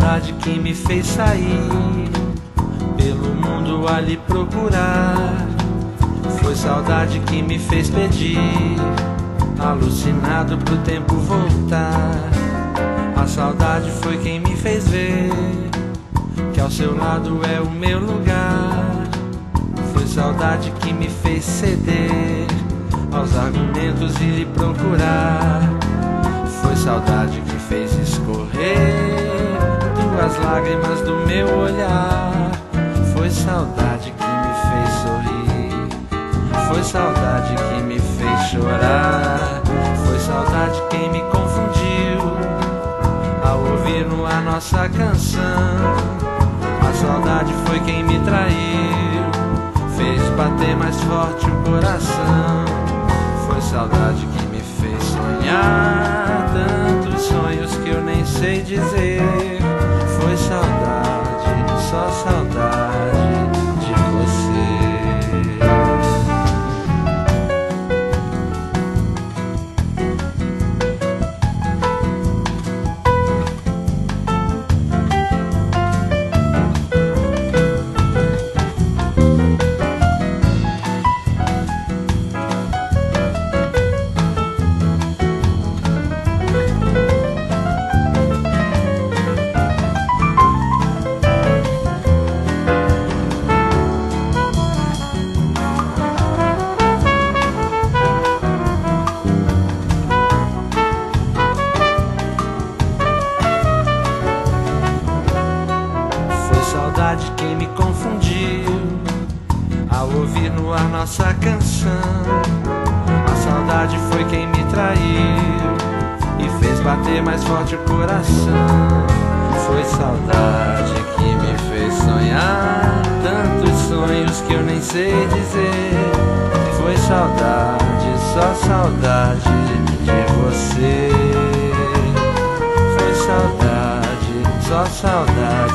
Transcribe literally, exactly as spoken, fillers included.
saudade que me fez sair, pelo mundo a lhe procurar. Foi saudade que me fez pedir, alucinado pro tempo voltar. A saudade foi quem me fez ver que ao seu lado é o meu lugar. Foi saudade que me fez ceder aos argumentos e lhe procurar. Foi saudade que fez escorrer duas lágrimas do meu olhar. Foi saudade que me fez sorrir, foi saudade que me fez chorar. Foi saudade quem me confundiu ao ouvir a nossa canção. A saudade foi quem me traiu, fez bater mais forte o coração. Foi saudade que me fez sonhar tantos sonhos que eu nem sei dizer. Foi saudade, só saudade de nossa canção. A saudade foi quem me traiu e fez bater mais forte o coração. Foi saudade que me fez sonhar tantos sonhos que eu nem sei dizer. Foi saudade, só saudade de você. Foi saudade, só saudade